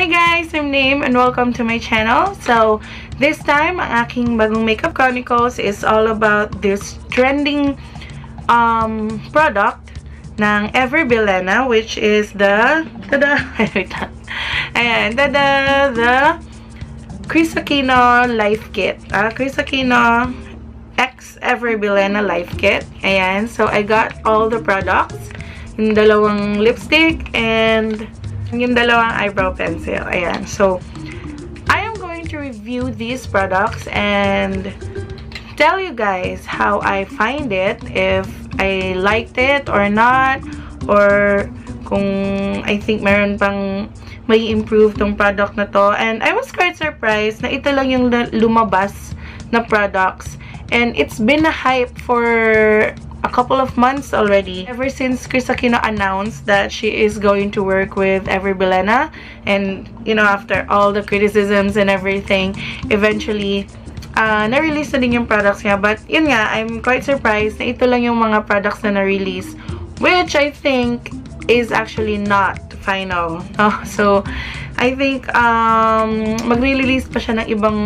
Hi guys! I'm Neym and welcome to my channel. So, this time, ang aking bagong MakeUp Chronicles is all about this trending product ng Ever Bilena, which is the... Ayan, the Kris Aquino Life Kit. Kris Aquino X Ever Bilena Life Kit. Ayan, so I got all the products. Yung dalawang lipstick and... yung dalawang eyebrow pencil. Ayan. So, I am going to review these products and tell you guys how I find it, if I liked it or not, or kung I think meron pang may improve tong product na to. And I was quite surprised na ito lang yung lumabas na products. And it's been a hype for a couple of months already, ever since Kris Aquino announced that she is going to work with Ever Bilena. And you know, after all the criticisms and everything, eventually na-release na din yung products niya. But yun nga, I'm quite surprised na ito lang yung mga products na na-release, which I think is actually not final, no? So I think mag-release pa siya ng ibang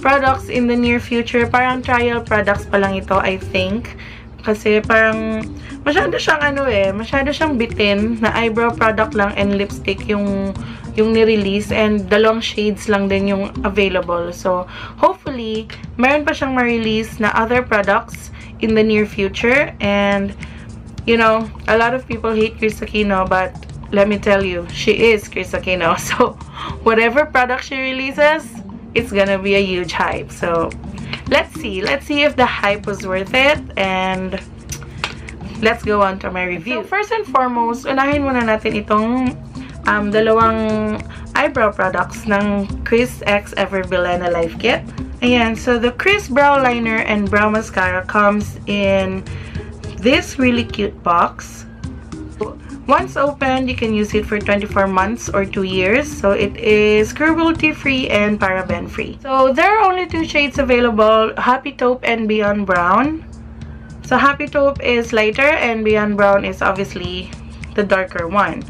products in the near future. Parang trial products pa lang ito, I think. Kasi parang masyado siyang masyado siyang bitin na eyebrow product lang and lipstick yung ni-release, and dalawang shades lang din yung available. So hopefully meron pa siyang ma-release na other products in the near future. And you know, a lot of people hate Kris Aquino, but let me tell you, she is Kris Aquino. So whatever product she releases, it's gonna be a huge hype. So Let's see if the hype was worth it, and let's go on to my review. So first and foremost, unahin muna natin itong dalawang eyebrow products ng Kris X Ever Bilena Life Kit. Ayan, so the Kris Brow Liner and Brow Mascara comes in this really cute box. Once opened, you can use it for 24 months or 2 years. So it is cruelty-free and paraben-free. So there are only 2 shades available, Happy Taupe and Beyond Brown. So Happy Taupe is lighter and Beyond Brown is obviously the darker one.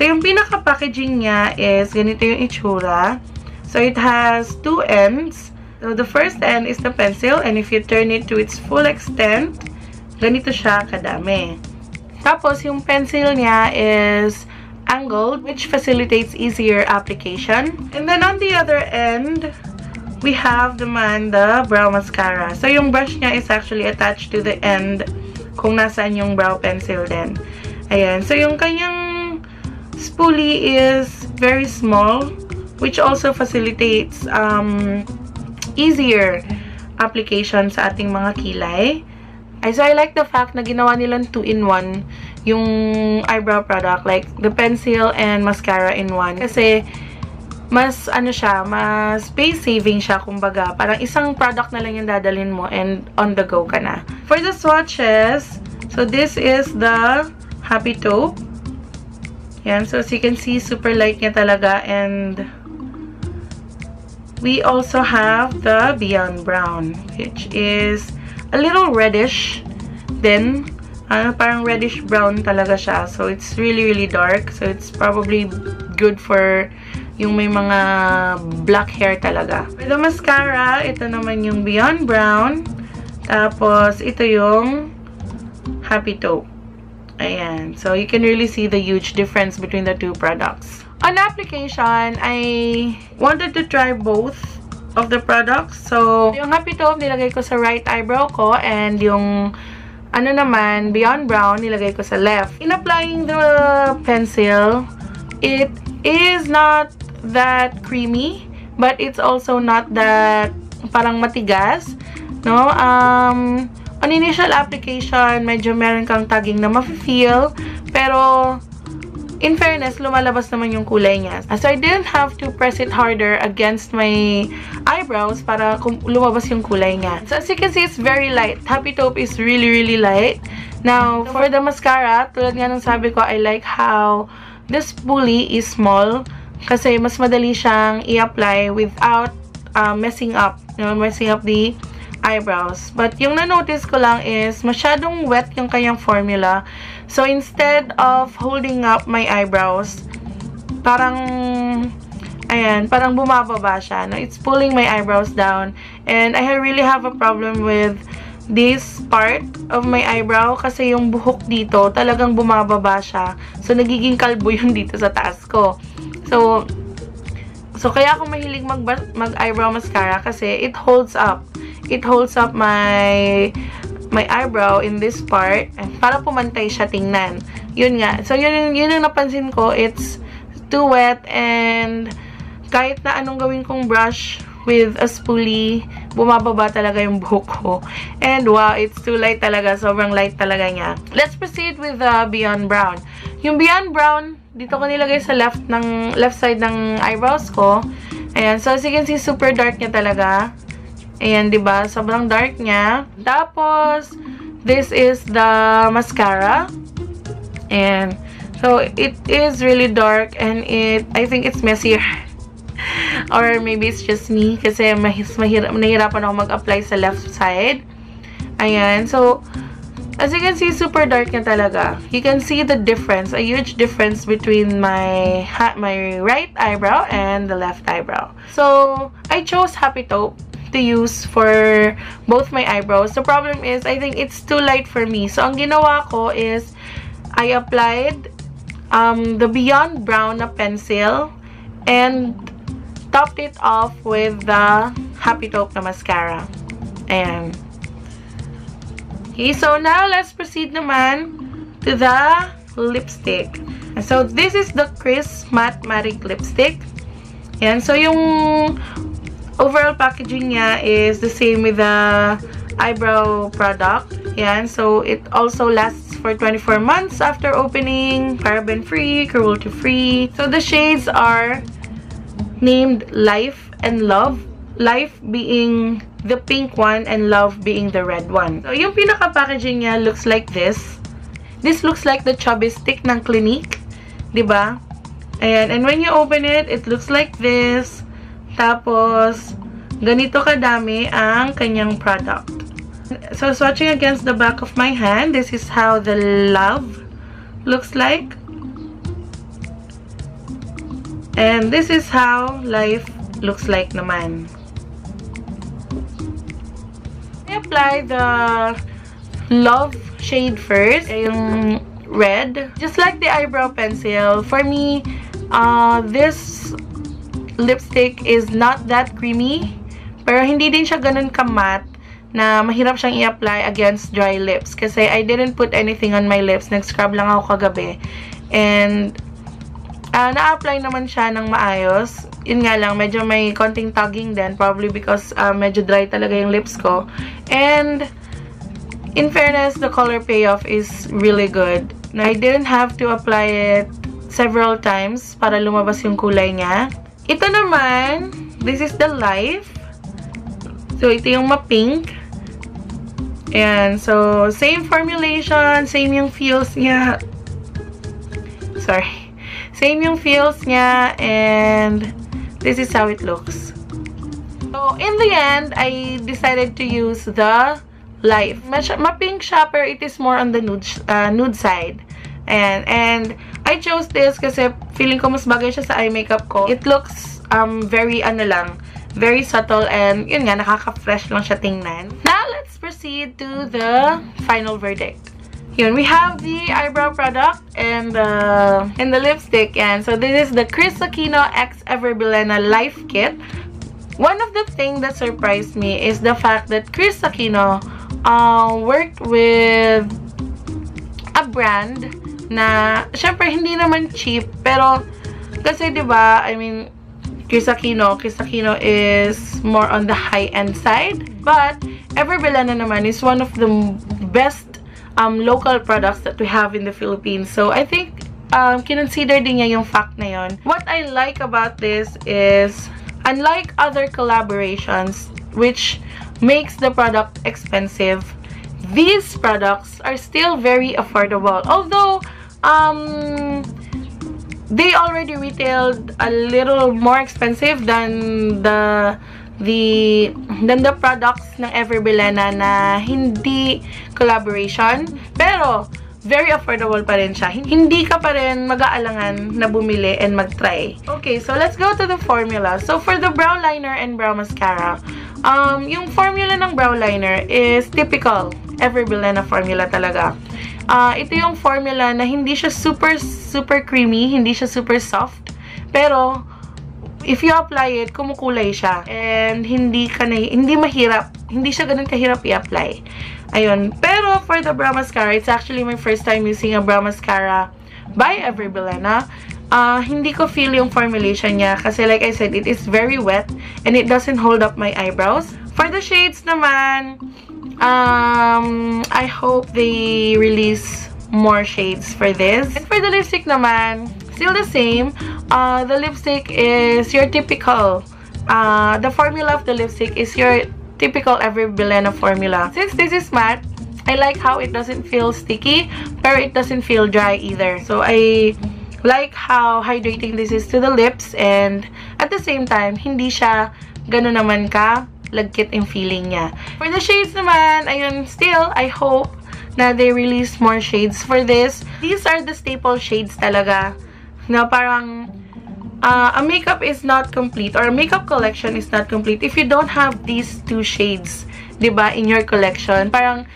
So yung pinaka-packaging niya is ganito yung itsura. So it has 2 ends. So the first end is the pencil, and if you turn it to its full extent, ganito siya kadami. Tapos, yung pencil niya is angled, which facilitates easier application. And then, on the other end, we have naman the brow mascara. So, yung brush niya is actually attached to the end kung nasaan yung brow pencil din. Ayan. So, yung kanyang spoolie is very small, which also facilitates easier application sa ating mga kilay. So I like the fact na ginawa nilang 2-in-1 yung eyebrow product, like the pencil and mascara in one. Kasi mas mas space saving siya, kumbaga. Parang isang product na lang yung dadalhin mo and on the go ka na. For the swatches, so this is the Happy Taupe. Yan, so as you can see, super light niya talaga, and we also have the Beyond Brown, which is a little reddish then, parang reddish brown talaga siya. So it's really dark. So it's probably good for yung may mga black hair talaga. For the mascara, ito naman yung Beyond Brown. Tapos ito yung Happy Taupe. Ayan. So you can really see the huge difference between the 2 products. On application, I wanted to try both of the products. So, yung Happy Taupe nilagay ko sa right eyebrow ko, and yung naman Beyond Brown nilagay ko sa left. In applying the pencil, it is not that creamy, but it's also not that parang matigas, no? On initial application, medyo meron kang tagging na ma-feel, pero in fairness, lumalabas naman yung kulay niya. So I didn't have to press it harder against my eyebrows para lumabas yung kulay niya. So as you can see, it's very light. Happy Taupe is really light. Now, for the mascara, tulad nga nung sabi ko, I like how this spoolie is small kasi mas madali siyang i-apply without messing up the eyebrows. But yung na-notice ko lang is masyadong wet yung kanyang formula. So instead of holding up my eyebrows, parang ayan, parang bumababa siya. No? It's pulling my eyebrows down. And I really have a problem with this part of my eyebrow kasi yung buhok dito talagang bumababa siya. So, nagiging kalbo yun dito sa taas ko. So kaya ako mahilig mag-eyebrow mascara kasi it holds up. It holds up my eyebrow in this part. Para pumantay siya tingnan. Yun nga. So, yun yung napansin ko. It's too wet and kahit na anong gawin kong brush with a spoolie, bumababa talaga yung buhok ko. And wow, it's too light talaga. Sobrang light talaga niya. Let's proceed with the Beyond Brown. Yung Beyond Brown, dito ko nilagay sa left side ng eyebrows ko. Ayan. So, as you can see, super dark niya talaga. Ayan, diba? Sobrang dark niya. Tapos, this is the mascara. And so, it is really dark and I think it's messier. Or maybe it's just me kasi nahirapan ako mag-apply sa left side. Ayan. So, as you can see, super dark na talaga. You can see the difference, a huge difference between my right eyebrow and the left eyebrow. So, I chose Happy Taupe to use for both my eyebrows. The problem is, I think it's too light for me. So, ang ginawa ko is, I applied the Beyond Brown na pencil and topped it off with the Happy Taupe na mascara. Ayan. Okay, so now let's proceed naman to the lipstick. So, this is the Kris Matte Magic Lipstick. Ayan. So, yung overall packaging niya is the same with the eyebrow product. Ayan. So, it also lasts for 24 months after opening. Paraben-free, cruelty-free. So, the shades are named Life and Love. Life being the pink one and Love being the red one. So, yung pinaka-packaging niya looks like this. This looks like the chubby stick ng Clinique. Diba? Ayan. And when you open it, it looks like this. Tapos, ganito kadami ang kanyang product. So, swatching against the back of my hand, this is how the Love looks like. And this is how Life looks like naman. I apply the Love shade first, yung red. Just like the eyebrow pencil, for me, this lipstick is not that creamy. Pero hindi din siya ganun ka-matte na mahirap siyang i-apply against dry lips. Kasi I didn't put anything on my lips. Nag-scrub lang ako kagabi. And na-apply naman siya ng maayos. Yun nga lang, medyo may konting tugging din. Probably because medyo dry talaga yung lips ko. And in fairness, the color payoff is really good. I didn't have to apply it several times para lumabas yung kulay niya. Ito naman, this is the Life. So, ito yung ma-pink. Ayan. So, same formulation. Same yung feels niya. Sorry. Same yung feels niya, and this is how it looks. So, in the end, I decided to use the Life. Ma-pink siya, pero it is more on the nude side. And I chose this kasi feeling ko mas bagay siya sa eye makeup ko. It looks very, very subtle, and yun nga, nakaka-fresh lang siya tingnan. Now, let's proceed to the final verdict. Here we have the eyebrow product and the lipstick. And so this is the Kris Aquino x Ever Bilena Life Kit. One of the things that surprised me is the fact that Kris Aquino worked with a brand na syempre hindi naman cheap, pero kasi diba, I mean, Kris Aquino is more on the high-end side, but Ever Bilena naman is one of the best local products that we have in the Philippines. So, I think, kinonsider din niya yung fact na yon. What I like about this is, unlike other collaborations, which makes the product expensive, these products are still very affordable. Although, they already retailed a little more expensive than the products ng Ever Bilena na hindi collaboration. Pero, very affordable pa rin siya. Hindi ka pa rin mag-aalangan na bumili and mag-try. Okay, so let's go to the formula. So for the brow liner and brow mascara, yung formula ng brow liner is typical Ever Bilena formula talaga. Ito yung formula na hindi siya super creamy, hindi siya super soft, pero if you apply it, kumukulay siya. And hindi mahirap. Hindi siya ganun kahirap i-apply. Ayun. Pero for the brow mascara, it's actually my first time using a brow mascara by Ever Bilena. Hindi ko feel yung formulation niya kasi like I said, it is very wet and it doesn't hold up my eyebrows. For the shades naman, I hope they release more shades for this. And for the lipstick naman, still the same. The lipstick is your typical. The formula of the lipstick is your typical Ever Bilena formula. Since this is matte, I like how it doesn't feel sticky, but it doesn't feel dry either. So I like how hydrating this is to the lips, and at the same time, hindi siya ganun naman ka lagkit yung feeling niya. For the shades naman, ayun, still, I hope na they release more shades for this. These are the staple shades talaga. Na parang a makeup is not complete or a makeup collection is not complete if you don't have these two shades, diba, in your collection. Parang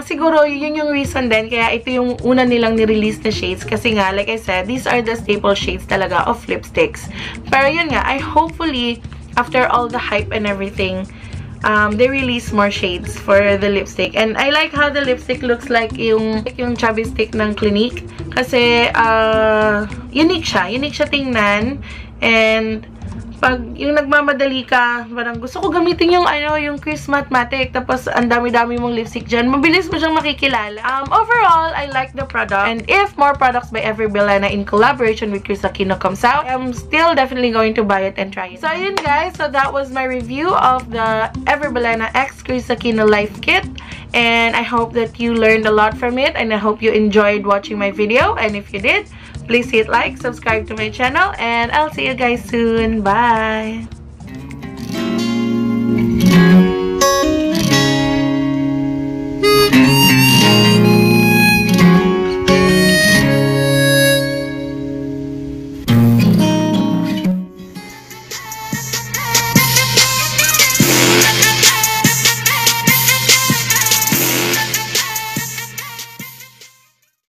siguro yun yung reason din kaya ito yung una nilang nirelease na shades kasi nga like I said, these are the staple shades talaga of lipsticks. Pero yun nga, I hopefully after all the hype and everything, they release more shades for the lipstick. And I like how the lipstick looks like yung chubby stick ng Clinique. Kasi, unique siya. Unique siya tingnan. And, pag yung nagmamadali ka, parang gusto ko gamitin yung, yung Kris Mathematic. Tapos, ang dami-dami mong lipstick dyan. Mabilis mo siyang makikilala. Overall, I like the product. And if more products by Ever Bilena in collaboration with Kris Aquino comes out, I'm still definitely going to buy it and try it. So, ayun guys. So, that was my review of the Ever Bilena x Kris Aquino Life Kit. And I hope that you learned a lot from it. And I hope you enjoyed watching my video. And if you did, please hit like, subscribe to my channel. And I'll see you guys soon. Bye!